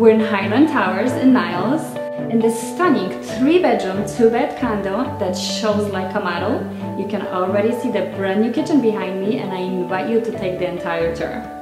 We're in Highland Towers in Niles, in this stunning 3-bedroom, 2-bed condo that shows like a model. You can already see the brand new kitchen behind me, and I invite you to take the entire tour.